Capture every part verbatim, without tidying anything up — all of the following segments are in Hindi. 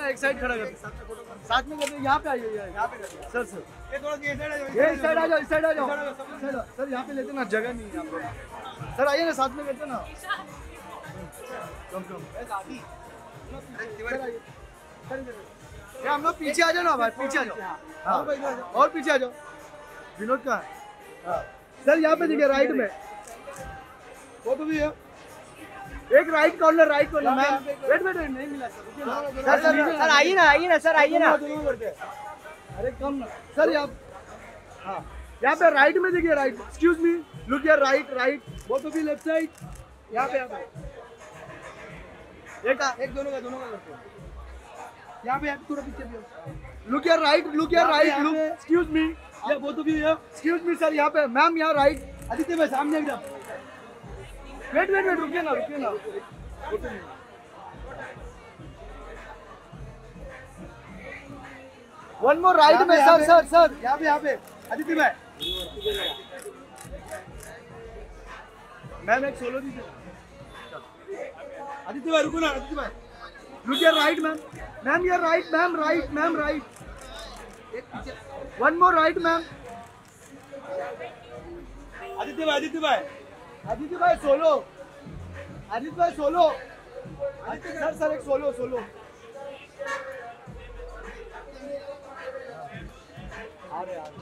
ना एक साइड खड़ा कर साथ में करते हैं। यहाँ पे आइए सर, सर ये इस साइड आ जाओ, इस साइड आ जाओ सर। यहाँ पे लेते ना, जगह नहीं है यहाँ पे। सर आइए ना, साथ में करते ना। कम कम हम लोग पीछे आ जाओ ना भाई, पीछे आ जाओ और पीछे आ जाओ। विनोद कहाँ है सर? यहाँ पे देखिए राइट में वो तो भी है, एक right corner, right corner. Ma'am wait wait नहीं मिला सर। सर सर सर आइए ना, आइए ना सर, आइए ना। अरे कम ना सर, यहाँ हाँ यहाँ पे राइट में देखिए, राइट। एक्सक्यूज मी, लुक यार, राइट राइट वो तो भी लेफ्ट साइड। यहाँ पे एक एक दोनों का दोनों का करते हैं। यहाँ पे थोड़ा पीछे भी हो। लुक यार राइट, लुक यार राइट, लुक। एक्सक्यूज मी, या वो तो भी है। एक्सक्यूज मी सर, यहाँ पे मैम यहाँ राइट। आदित्य भाई सामने एकदम। वेट वेट वेट रुकिए ना, रुकिए ना। वन मोर राइट में सर, सर सर यहाँ पे, यहाँ पे आदित्य भाई। मैम एक सोलो दीजिए। आदित्य भाई रुको ना, आदित्य भाई रुकिए। राइट मैम, मैम यार right, ma'am right, ma'am right. One more right ma'am. Aditya भाई, आदित्य भाई, आदित्य भाई सोलो, आदित्य भाई सोलो। आदित्य सर, सर एक सोलो सोलो। आ रहे आ रहे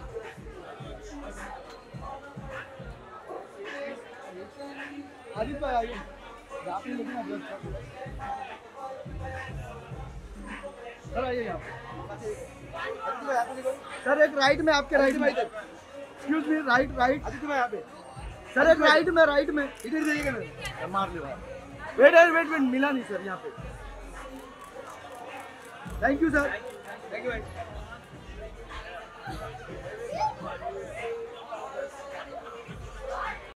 आदित्य भाई आइए। सर आइए यहाँ सर, एक राइट में आपके राइट में। Excuse me, right right Aditya भाई यहाँ पे सर, एक राइट में, राइट में इधर देखिएगा ना। मार ले भाई, वेट वेट वेट मिला नहीं सर यहाँ पे। Thank you sir, thank you भाई।